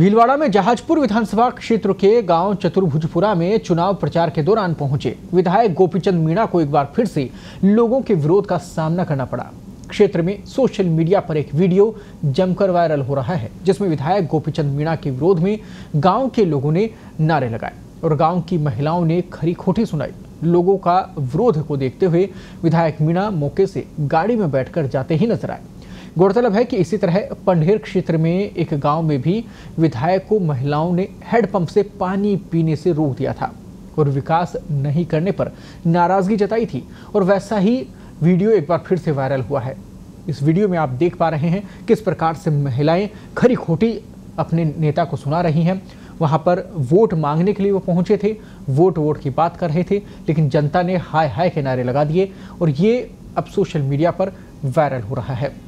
भीलवाड़ा में जहाजपुर विधानसभा क्षेत्र के गांव चतुर्भुजपुरा में चुनाव प्रचार के दौरान पहुंचे विधायक गोपीचंद मीणा को एक बार फिर से लोगों के विरोध का सामना करना पड़ा। क्षेत्र में सोशल मीडिया पर एक वीडियो जमकर वायरल हो रहा है, जिसमें विधायक गोपीचंद मीणा के विरोध में गांव के लोगों ने नारे लगाए और गांव की महिलाओं ने खरी खोटी सुनाई। लोगों का विरोध को देखते हुए विधायक मीणा मौके से गाड़ी में बैठकर जाते ही नजर आए। गौरतलब है कि इसी तरह पंधेर क्षेत्र में एक गांव में भी विधायक को महिलाओं ने हैंडपंप से पानी पीने से रोक दिया था और विकास नहीं करने पर नाराजगी जताई थी, और वैसा ही वीडियो एक बार फिर से वायरल हुआ है। इस वीडियो में आप देख पा रहे हैं किस प्रकार से महिलाएं खरी खोटी अपने नेता को सुना रही हैं। वहां पर वोट मांगने के लिए वो पहुंचे थे, वोट की बात कर रहे थे, लेकिन जनता ने हाय हाय के नारे लगा दिए और ये अब सोशल मीडिया पर वायरल हो रहा है।